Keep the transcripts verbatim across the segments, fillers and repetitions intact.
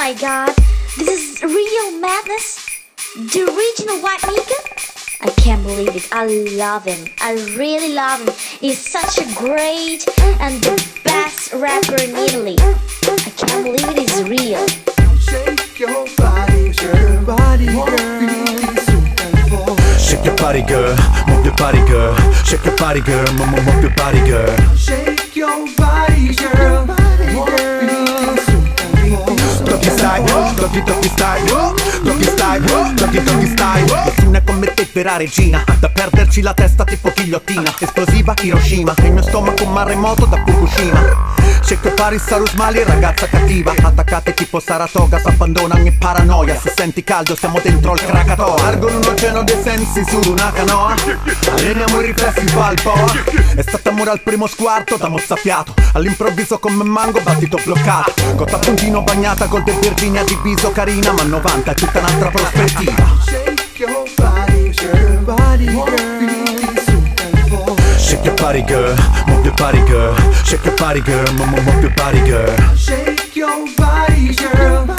my god, this is real madness. The original White Mika? I can't believe it. I love him. I really love him. He's such a great and the best rapper in Italy. I can't believe it is real. Shake your body, shake your body, girl. Shake your body, girl. Move your body, girl. Shake your body, girl. Move your body, girl. Shake your body, girl. Doggystyle, doggy, doggystyle, doggystyle, doggy, doggystyle. Nessuna come te vera regina, da perderci la testa tipo ghigliottina. Esplosiva Hiroshima, il mio stomaco un maremoto da Fukushima. Cerco pari, Sarus Mali, ragazza cattiva. Attaccate tipo Saratoga, s'abbandona ogni paranoia. Se senti caldo siamo dentro il Krakatoa. Argono un oceano dei sensi su una canoa. Alleniamo i riflessi balboa. È stato amore al primo sguardo, da mozzafiato. All'improvviso come mango, battito bloccato. Cotta puntino bagnata col del Virginia di viso carina. Ma novanta è tutta un'altra prospettiva. Shake your body, girl, body girl. Shake your body, girl, move your body, girl. Shake your body, girl, move, move your body, girl. Shake your body, girl, girl.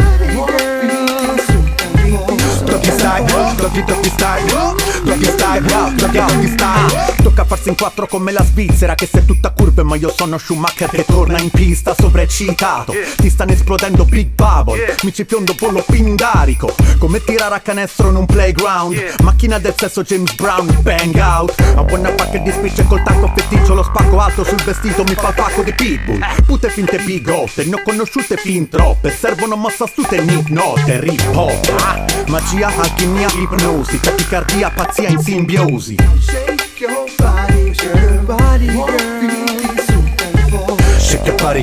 Doggystyle, doggy, doggystyle, doggystyle, doggystyle. Tocca farsi in quattro come la Svizzera, che sei tutta curve, ma io sono Schumacher che torna in pista sovraeccitato. Ti stanno esplodendo big bubble, mi ci piondo volo pindarico, come tirare a canestro in un playground. Macchina del sesso James Brown, bang out. A buona pacca di spicce col tacco feticcio, lo spacco alto sul vestito mi fa il pacco di pitbull. Putte finte bigotte, ne ho conosciute fin troppe, servono mossa astute e ignote, rip hop. Ah, magia, alchimia, ipnosi, tachicardia, pazzia in simbiosi. Shake your body,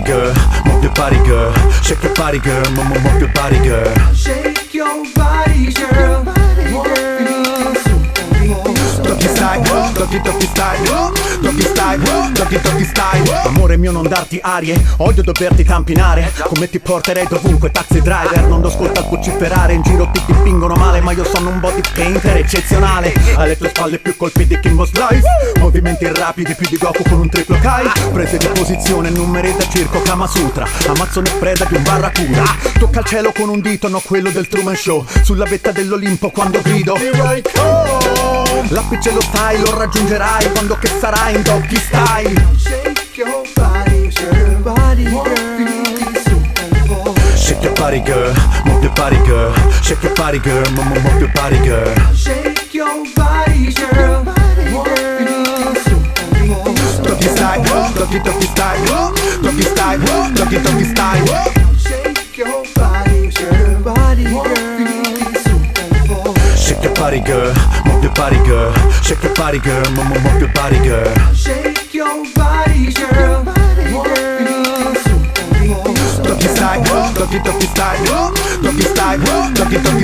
girl, move your body, girl. Shake your body, girl, move, move your body, girl. Shake your body, girl. Doggystyle, doggy, doggystyle, doggystyle, doggy, doggystyle. Amore mio, non darti arie, odio doverti campinare. Come ti porterei dovunque, taxi driver. Non lo ascolta al vociferare, in giro ti dipingono male, ma io sono un body painter eccezionale. Alle tue spalle più colpi di Kimbo Slice, movimenti rapidi più di Goku con un triplo Kai. Prese di posizione, numeri da circo Kama Sutra, amazzone preda di un Barracuda. Tocca al cielo con un dito, no quello del Truman Show. Sulla vetta dell'Olimpo quando grido Here I come. L'apice lo stai, lo raggiungerai quando che sarai in Doggystyle. Shake your body, girl, body girl. Shake your body, girl, move your body, girl. Shake your body, girl, move, move your body, girl. Shake your body, girl, girl. Doggystyle, doggy, doggystyle, doggystyle, doggy, doggystyle. Shake your body, girl, body girl. Shake your body, girl. Move your body, girl. Shake your body, girl. Move, move your body, girl. Shake your body, girl. Doggystyle, doggystyle, doggystyle, doggystyle.